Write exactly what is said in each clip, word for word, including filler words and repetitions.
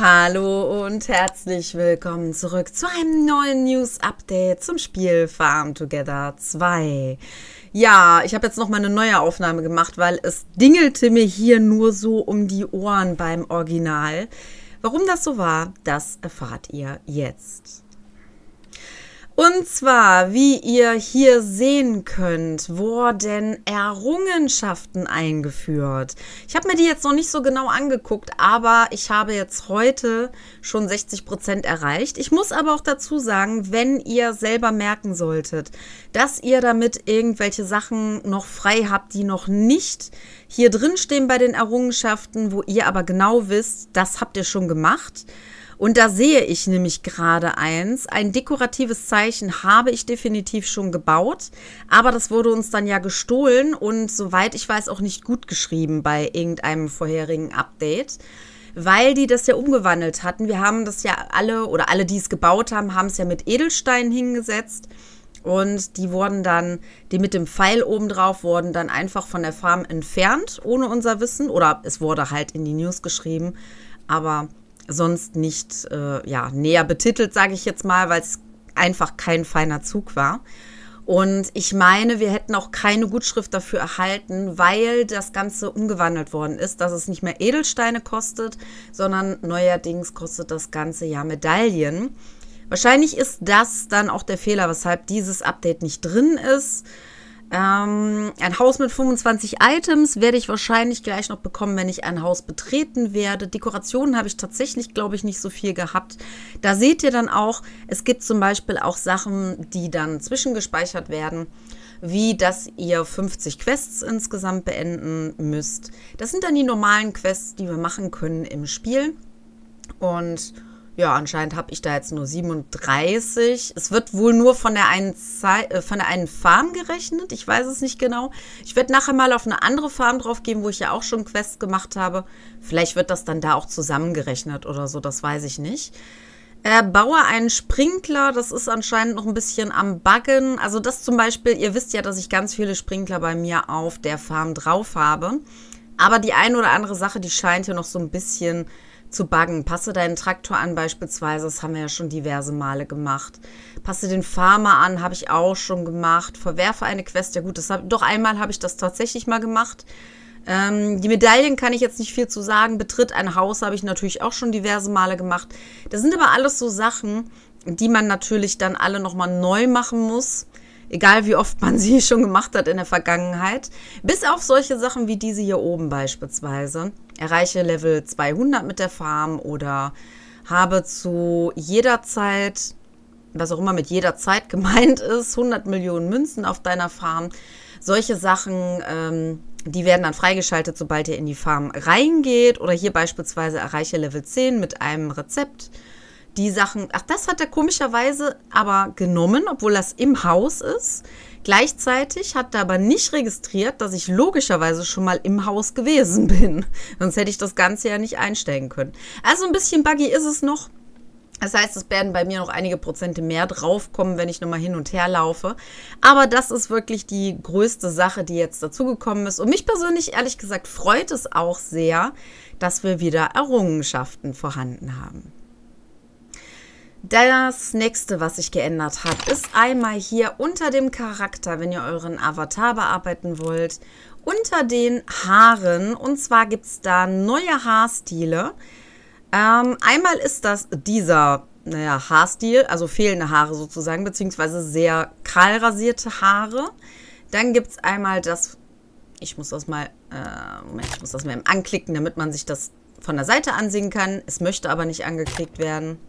Hallo und herzlich willkommen zurück zu einem neuen News-Update zum Spiel Farm Together zwei. Ja, ich habe jetzt noch mal eine neue Aufnahme gemacht, weil es dingelte mir hier nur so um die Ohren beim Original. Warum das so war, das erfahrt ihr jetzt. Und zwar, wie ihr hier sehen könnt, wurden Errungenschaften eingeführt. Ich habe mir die jetzt noch nicht so genau angeguckt, aber ich habe jetzt heute schon sechzig Prozent erreicht. Ich muss aber auch dazu sagen, wenn ihr selber merken solltet, dass ihr damit irgendwelche Sachen noch frei habt, die noch nicht hier drin stehen bei den Errungenschaften, wo ihr aber genau wisst, das habt ihr schon gemacht. Und da sehe ich nämlich gerade eins. Ein dekoratives Zeichen habe ich definitiv schon gebaut, aber das wurde uns dann ja gestohlen und soweit ich weiß auch nicht gut geschrieben bei irgendeinem vorherigen Update, weil die das ja umgewandelt hatten. Wir haben das ja alle oder alle, die es gebaut haben, haben es ja mit Edelsteinen hingesetzt und die wurden dann, die mit dem Pfeil oben drauf, wurden dann einfach von der Farm entfernt, ohne unser Wissen. Oder es wurde halt in die News geschrieben, aber sonst nicht äh, ja, näher betitelt, sage ich jetzt mal, weil es einfach kein feiner Zug war. Und ich meine, wir hätten auch keine Gutschrift dafür erhalten, weil das Ganze umgewandelt worden ist, dass es nicht mehr Edelsteine kostet, sondern neuerdings kostet das Ganze ja Medaillen. Wahrscheinlich ist das dann auch der Fehler, weshalb dieses Update nicht drin ist. Ähm, ein Haus mit fünfundzwanzig Items werde ich wahrscheinlich gleich noch bekommen, wenn ich ein Haus betreten werde. Dekorationen habe ich tatsächlich, glaube ich, nicht so viel gehabt. Da seht ihr dann auch, es gibt zum Beispiel auch Sachen, die dann zwischengespeichert werden, wie dass ihr fünfzig Quests insgesamt beenden müsst. Das sind dann die normalen Quests, die wir machen können im Spiel. Und ja, anscheinend habe ich da jetzt nur siebenunddreißig. Es wird wohl nur von der einen, Ze äh, von der einen Farm gerechnet. Ich weiß es nicht genau. Ich werde nachher mal auf eine andere Farm drauf gehen, wo ich ja auch schon Quests gemacht habe. Vielleicht wird das dann da auch zusammengerechnet oder so. Das weiß ich nicht. Äh, baue einen Sprinkler. Das ist anscheinend noch ein bisschen am Buggen. Also das zum Beispiel, ihr wisst ja, dass ich ganz viele Sprinkler bei mir auf der Farm drauf habe. Aber die eine oder andere Sache, die scheint hier noch so ein bisschen zu buggen. Passe deinen Traktor an beispielsweise, das haben wir ja schon diverse Male gemacht. Passe den Farmer an, habe ich auch schon gemacht. Verwerfe eine Quest, ja gut, das hab, doch einmal habe ich das tatsächlich mal gemacht. Ähm, die Medaillen kann ich jetzt nicht viel zu sagen. Betritt ein Haus habe ich natürlich auch schon diverse Male gemacht. Das sind aber alles so Sachen, die man natürlich dann alle nochmal neu machen muss. Egal wie oft man sie schon gemacht hat in der Vergangenheit. Bis auf solche Sachen wie diese hier oben beispielsweise. Erreiche Level zweihundert mit der Farm oder habe zu jeder Zeit, was auch immer mit jeder Zeit gemeint ist, hundert Millionen Münzen auf deiner Farm. Solche Sachen, ähm, die werden dann freigeschaltet, sobald ihr in die Farm reingeht. Oder hier beispielsweise erreiche Level zehn mit einem Rezept. Die Sachen, ach, das hat er komischerweise aber genommen, obwohl das im Haus ist. Gleichzeitig hat er aber nicht registriert, dass ich logischerweise schon mal im Haus gewesen bin. Sonst hätte ich das Ganze ja nicht einstellen können. Also ein bisschen buggy ist es noch. Das heißt, es werden bei mir noch einige Prozente mehr draufkommen, wenn ich nochmal hin und her laufe. Aber das ist wirklich die größte Sache, die jetzt dazugekommen ist. Und mich persönlich, ehrlich gesagt, freut es auch sehr, dass wir wieder Errungenschaften vorhanden haben. Das nächste, was sich geändert hat, ist einmal hier unter dem Charakter, wenn ihr euren Avatar bearbeiten wollt, unter den Haaren. Und zwar gibt es da neue Haarstile. Ähm, einmal ist das dieser naja, Haarstil, also fehlende Haare sozusagen, beziehungsweise sehr kahl rasierte Haare. Dann gibt es einmal das, ich muss das mal, äh, Moment, ich muss das mal eben anklicken, damit man sich das von der Seite ansehen kann. Es möchte aber nicht angeklickt werden.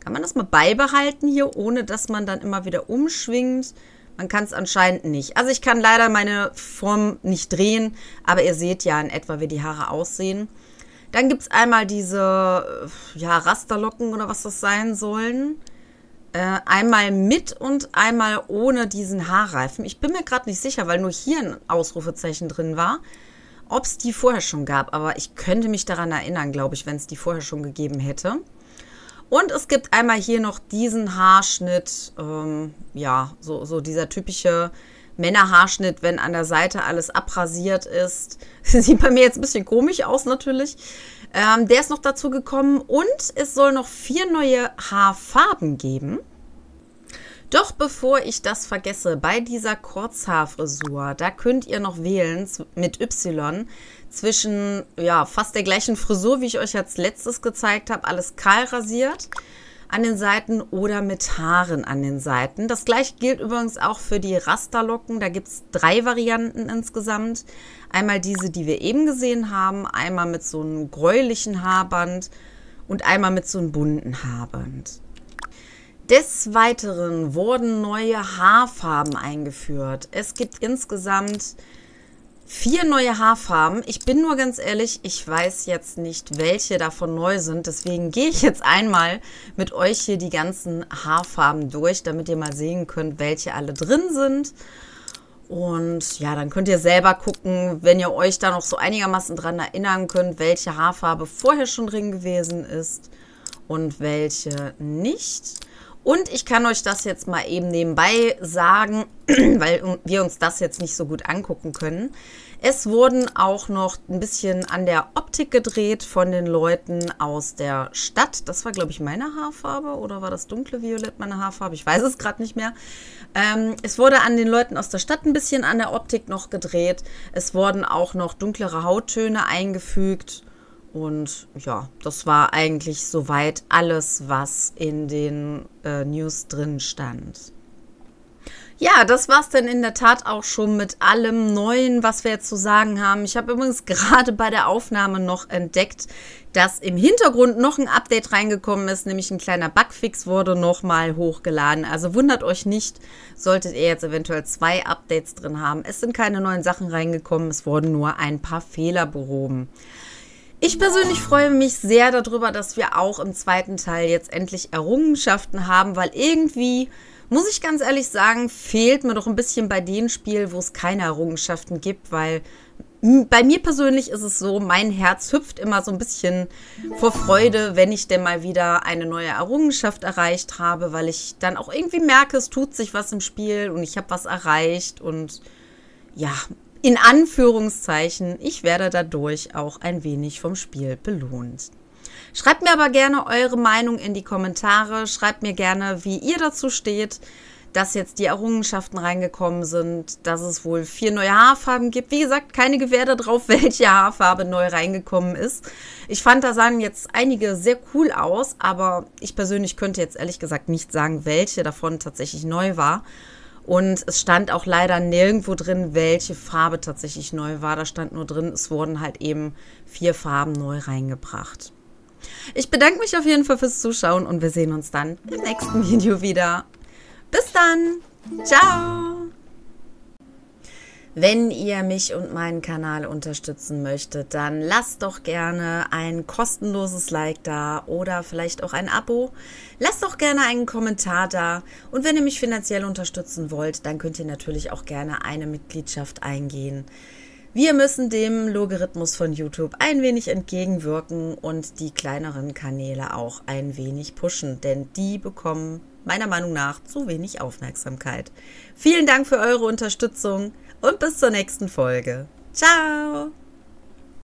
Kann man das mal beibehalten hier, ohne dass man dann immer wieder umschwingt? Man kann es anscheinend nicht. Also ich kann leider meine Form nicht drehen, aber ihr seht ja in etwa, wie die Haare aussehen. Dann gibt es einmal diese ja, Rasterlocken oder was das sein sollen. Äh, einmal mit und einmal ohne diesen Haarreifen. Ich bin mir gerade nicht sicher, weil nur hier ein Ausrufezeichen drin war, ob es die vorher schon gab. Aber ich könnte mich daran erinnern, glaube ich, wenn es die vorher schon gegeben hätte. Und es gibt einmal hier noch diesen Haarschnitt, ähm, ja, so, so dieser typische Männerhaarschnitt, wenn an der Seite alles abrasiert ist. Sieht bei mir jetzt ein bisschen komisch aus natürlich. Ähm, der ist noch dazu gekommen und es soll noch vier neue Haarfarben geben. Doch bevor ich das vergesse, bei dieser Kurzhaarfrisur, da könnt ihr noch wählen mit Y zwischen ja, fast der gleichen Frisur, wie ich euch als letztes gezeigt habe, alles kahl rasiert an den Seiten oder mit Haaren an den Seiten. Das gleiche gilt übrigens auch für die Rasterlocken. Da gibt es drei Varianten insgesamt. Einmal diese, die wir eben gesehen haben, einmal mit so einem gräulichen Haarband und einmal mit so einem bunten Haarband. Des Weiteren wurden neue Haarfarben eingeführt. Es gibt insgesamt vier neue Haarfarben. Ich bin nur ganz ehrlich, ich weiß jetzt nicht, welche davon neu sind. Deswegen gehe ich jetzt einmal mit euch hier die ganzen Haarfarben durch, damit ihr mal sehen könnt, welche alle drin sind. Und ja, dann könnt ihr selber gucken, wenn ihr euch da noch so einigermaßen dran erinnern könnt, welche Haarfarbe vorher schon drin gewesen ist und welche nicht. Und ich kann euch das jetzt mal eben nebenbei sagen, weil wir uns das jetzt nicht so gut angucken können. Es wurden auch noch ein bisschen an der Optik gedreht von den Leuten aus der Stadt. Das war, glaube ich, meine Haarfarbe oder war das dunkle Violett meine Haarfarbe? Ich weiß es gerade nicht mehr. Ähm, es wurde an den Leuten aus der Stadt ein bisschen an der Optik noch gedreht. Es wurden auch noch dunklere Hauttöne eingefügt. Und ja, das war eigentlich soweit alles, was in den äh, News drin stand. Ja, das war es dann in der Tat auch schon mit allem Neuen, was wir jetzt zu sagen haben. Ich habe übrigens gerade bei der Aufnahme noch entdeckt, dass im Hintergrund noch ein Update reingekommen ist, nämlich ein kleiner Bugfix wurde nochmal hochgeladen. Also wundert euch nicht, solltet ihr jetzt eventuell zwei Updates drin haben. Es sind keine neuen Sachen reingekommen, es wurden nur ein paar Fehler behoben. Ich persönlich freue mich sehr darüber, dass wir auch im zweiten Teil jetzt endlich Errungenschaften haben, weil irgendwie, muss ich ganz ehrlich sagen, fehlt mir doch ein bisschen bei den Spielen, wo es keine Errungenschaften gibt, weil bei mir persönlich ist es so, mein Herz hüpft immer so ein bisschen vor Freude, wenn ich denn mal wieder eine neue Errungenschaft erreicht habe, weil ich dann auch irgendwie merke, es tut sich was im Spiel und ich habe was erreicht und ja, in Anführungszeichen, ich werde dadurch auch ein wenig vom Spiel belohnt. Schreibt mir aber gerne eure Meinung in die Kommentare. Schreibt mir gerne, wie ihr dazu steht, dass jetzt die Errungenschaften reingekommen sind, dass es wohl vier neue Haarfarben gibt. Wie gesagt, keine Gewähr darauf, welche Haarfarbe neu reingekommen ist. Ich fand, da sahen jetzt einige sehr cool aus, aber ich persönlich könnte jetzt ehrlich gesagt nicht sagen, welche davon tatsächlich neu war. Und es stand auch leider nirgendwo drin, welche Farbe tatsächlich neu war. Da stand nur drin, es wurden halt eben vier Farben neu reingebracht. Ich bedanke mich auf jeden Fall fürs Zuschauen und wir sehen uns dann im nächsten Video wieder. Bis dann! Ciao! Wenn ihr mich und meinen Kanal unterstützen möchtet, dann lasst doch gerne ein kostenloses Like da oder vielleicht auch ein Abo. Lasst doch gerne einen Kommentar da und wenn ihr mich finanziell unterstützen wollt, dann könnt ihr natürlich auch gerne eine Mitgliedschaft eingehen. Wir müssen dem Logarithmus von YouTube ein wenig entgegenwirken und die kleineren Kanäle auch ein wenig pushen, denn die bekommen meiner Meinung nach zu wenig Aufmerksamkeit. Vielen Dank für eure Unterstützung. Und bis zur nächsten Folge. Ciao!